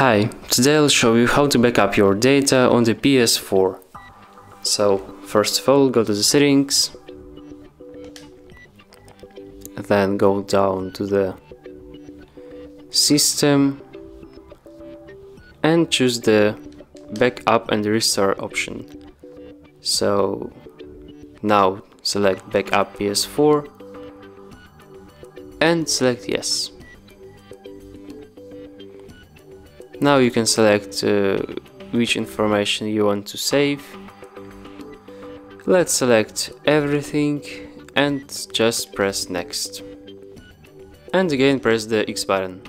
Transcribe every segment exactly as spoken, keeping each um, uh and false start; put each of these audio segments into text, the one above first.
Hi, today I'll show you how to backup your data on the P S four. So, first of all, go to the settings, then go down to the system and choose the backup and restore option. So, now select backup P S four and select yes. Now you can select uh, which information you want to save. Let's select everything and just press next. And again press the X button.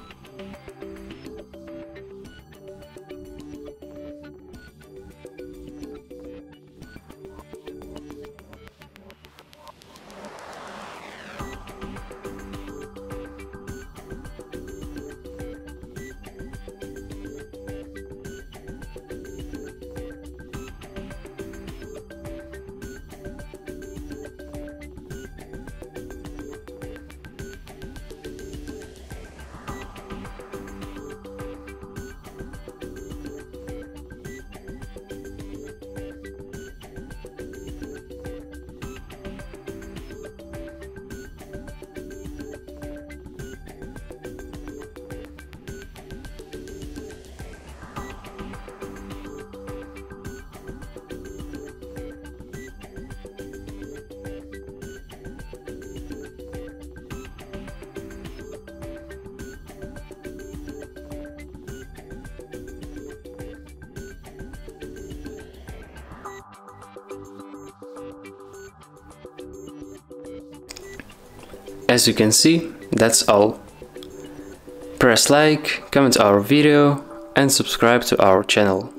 As you can see, that's all. Press like, comment our video and subscribe to our channel.